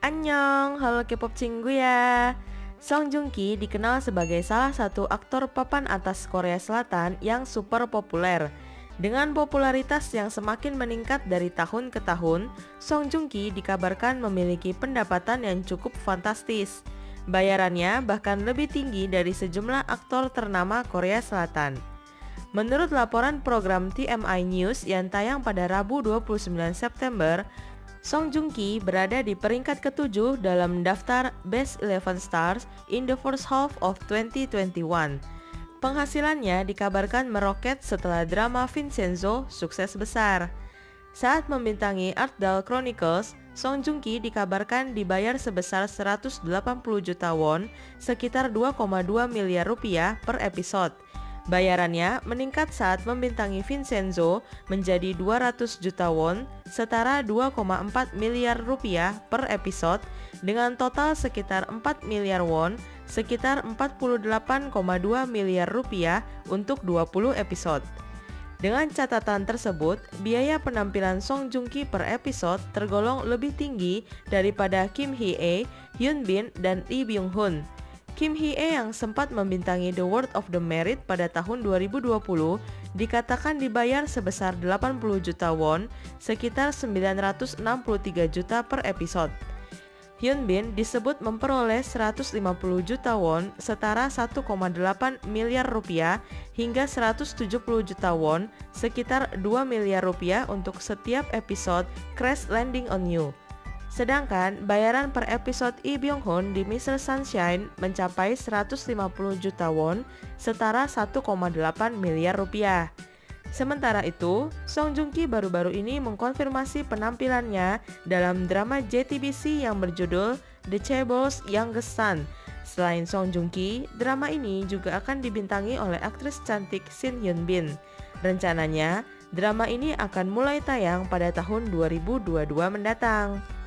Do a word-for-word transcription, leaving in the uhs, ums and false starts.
Annyeong, halo K-pop cinggu ya. Song Joong Ki dikenal sebagai salah satu aktor papan atas Korea Selatan yang super populer. Dengan popularitas yang semakin meningkat dari tahun ke tahun, Song Joong Ki dikabarkan memiliki pendapatan yang cukup fantastis. Bayarannya bahkan lebih tinggi dari sejumlah aktor ternama Korea Selatan. Menurut laporan program T M I News yang tayang pada Rabu dua puluh sembilan September, Song Joong Ki berada di peringkat ketujuh dalam daftar Best eleven Stars in the First Half of dua ribu dua puluh satu. Penghasilannya dikabarkan meroket setelah drama Vincenzo sukses besar. Saat membintangi Artdal Chronicles, Song Joong Ki dikabarkan dibayar sebesar seratus delapan puluh juta won, sekitar dua koma dua miliar rupiah per episode. Bayarannya meningkat saat membintangi Vincenzo menjadi dua ratus juta won, setara dua koma empat miliar rupiah per episode, dengan total sekitar empat miliar won, sekitar empat puluh delapan koma dua miliar rupiah untuk dua puluh episode. Dengan catatan tersebut, biaya penampilan Song Joong Ki per episode tergolong lebih tinggi daripada Kim Hee-ae, Hyun Bin, dan Lee Byung-hun. Kim Hee-ae yang sempat membintangi The World of the Married pada tahun dua ribu dua puluh dikatakan dibayar sebesar delapan puluh juta won, sekitar sembilan ratus enam puluh tiga juta per episode. Hyun Bin disebut memperoleh seratus lima puluh juta won, setara satu koma delapan miliar rupiah, hingga seratus tujuh puluh juta won, sekitar dua miliar rupiah untuk setiap episode Crash Landing on You. Sedangkan bayaran per episode Lee Byung-hun di mister Sunshine mencapai seratus lima puluh juta won, setara satu koma delapan miliar rupiah. Sementara itu, Song Joong Ki baru-baru ini mengkonfirmasi penampilannya dalam drama J T B C yang berjudul The Chaebol's Youngest Son. Selain Song Joong Ki, drama ini juga akan dibintangi oleh aktris cantik Shin Hyun-bin. Rencananya, drama ini akan mulai tayang pada tahun dua ribu dua puluh dua mendatang.